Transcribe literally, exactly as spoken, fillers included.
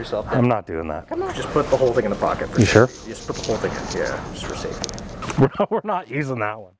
yourself down. I'm not doing that. Come on. Just put the whole thing in the pocket. For you sure? Just put the whole thing in. Yeah, just for safety. We're not using that one.